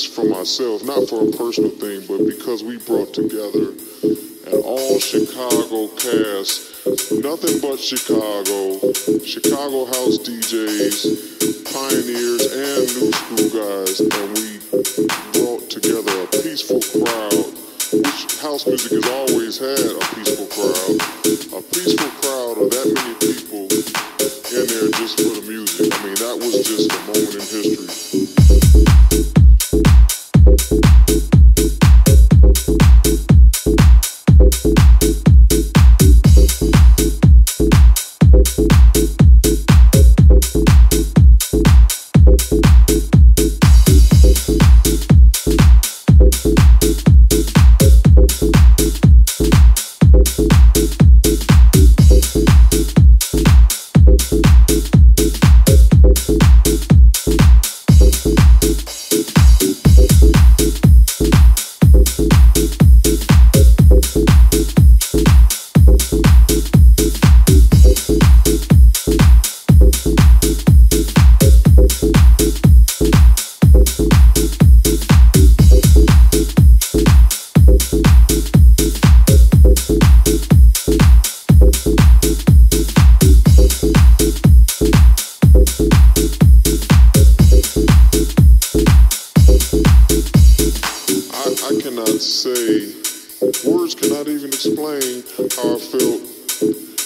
this for myself, not for a personal thing, but because we brought together an all-Chicago cast, nothing but Chicago, Chicago house DJs, pioneers, and new school guys, and we brought together a peaceful crowd, which house music has always had a peaceful crowd of that many people in there just for the music. I mean, that was just a moment in history. Words cannot even explain how I felt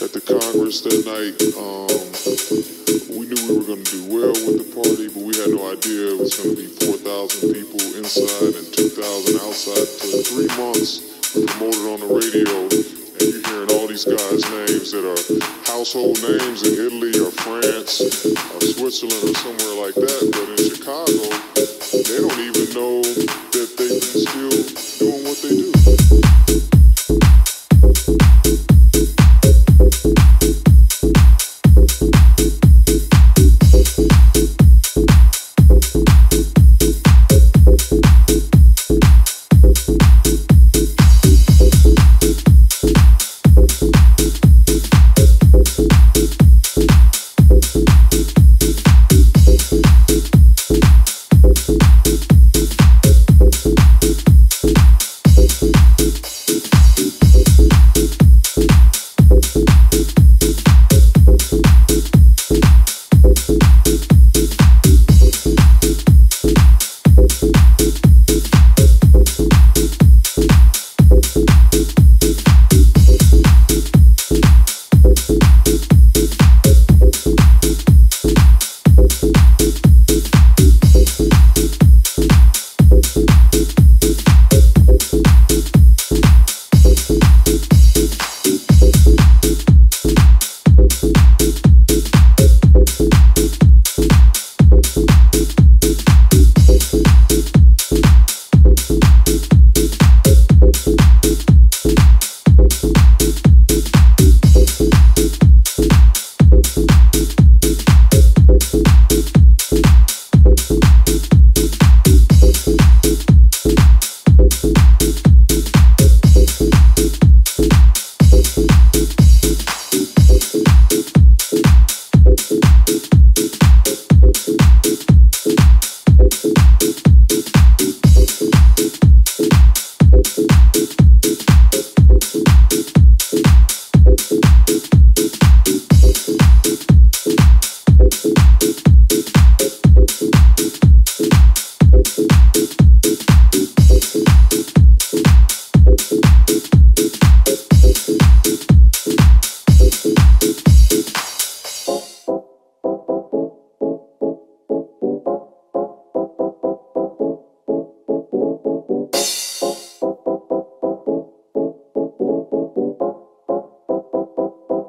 at the Congress that night. We knew we were going to do well with the party, but we had no idea it was going to be 4,000 people inside and 2,000 outside. For 3 months, we promoted on the radio, and you're hearing all these guys' names that are household names in Italy or France or Switzerland or somewhere like that. But in Chicago, they don't even know that they've been still doing what they do.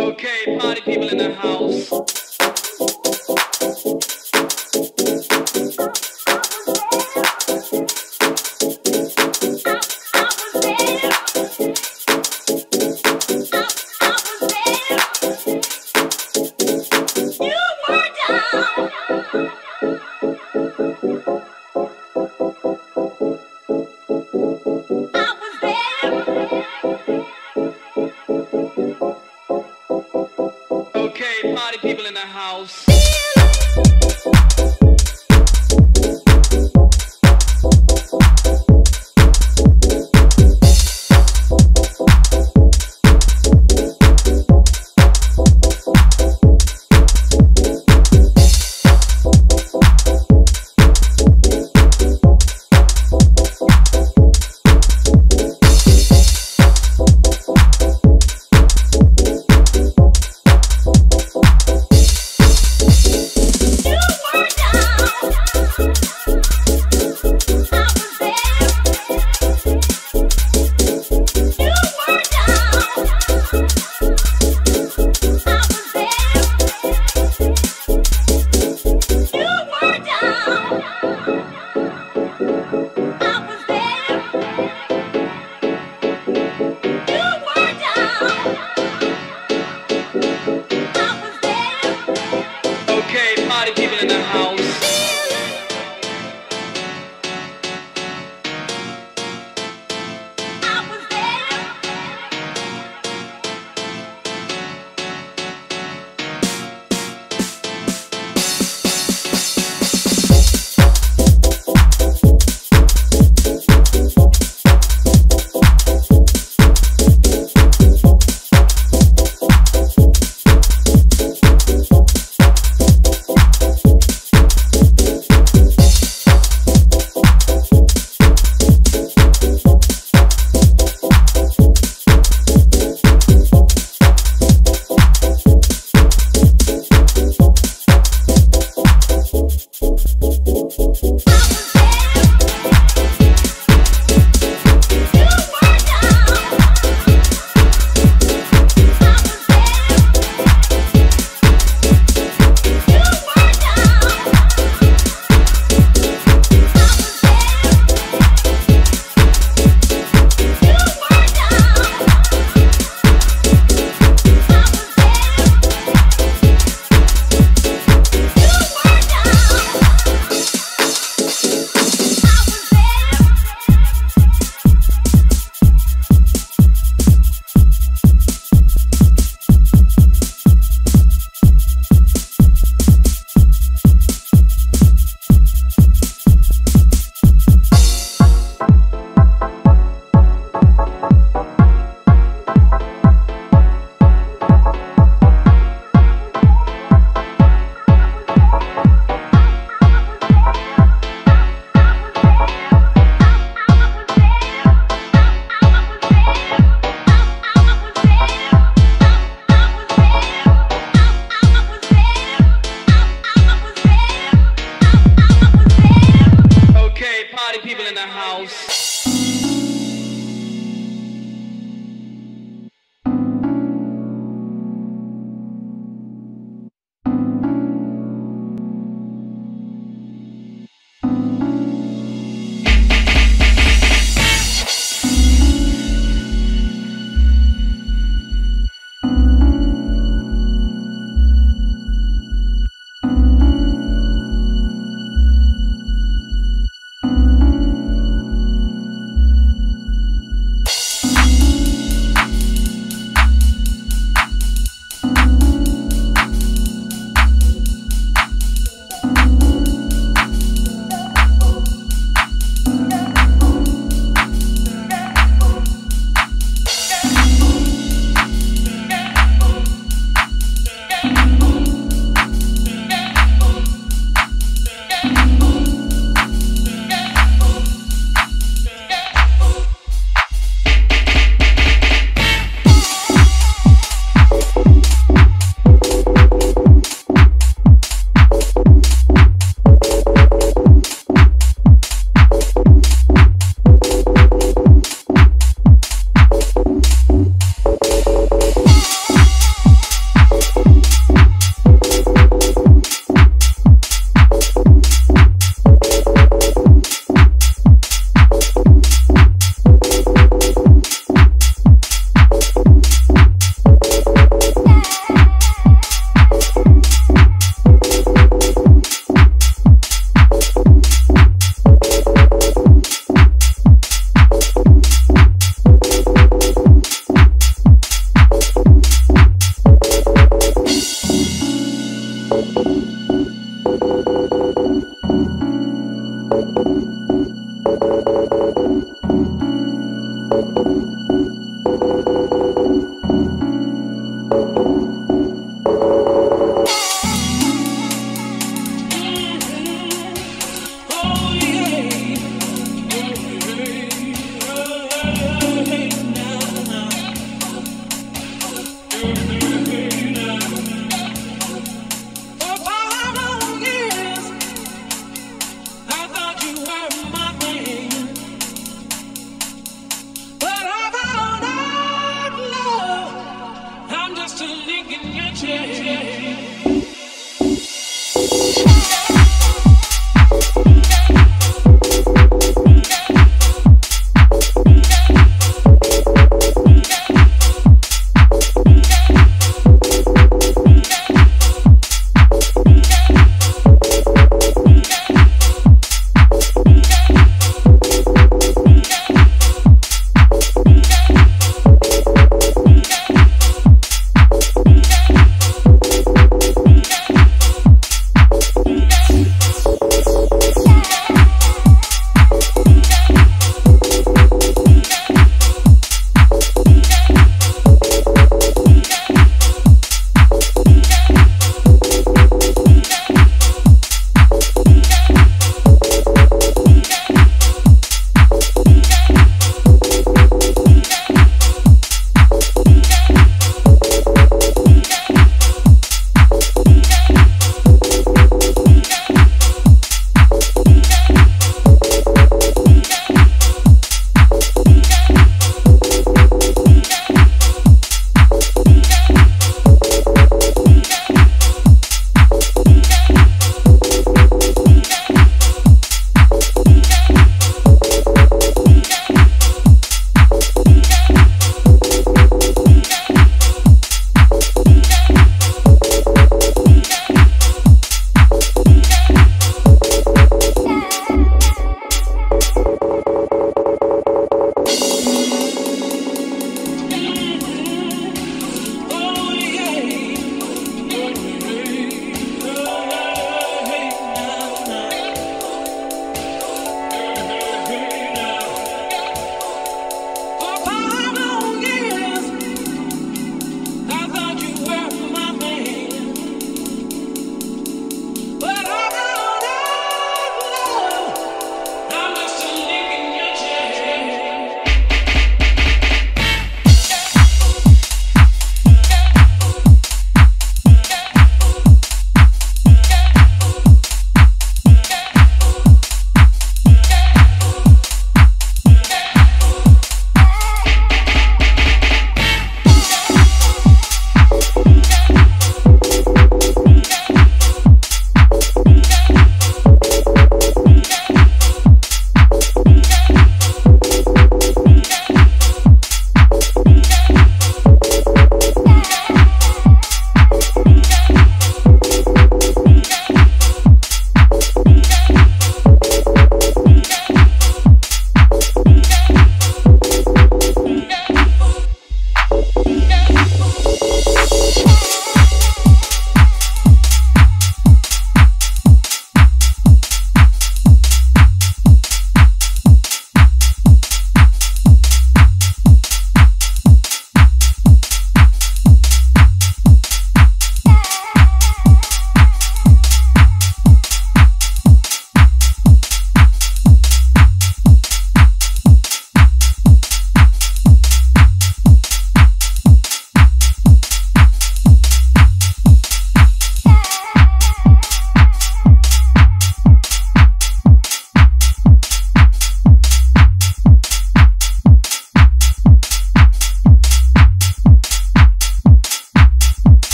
Okay, party people in the house. Okay, party people in the house.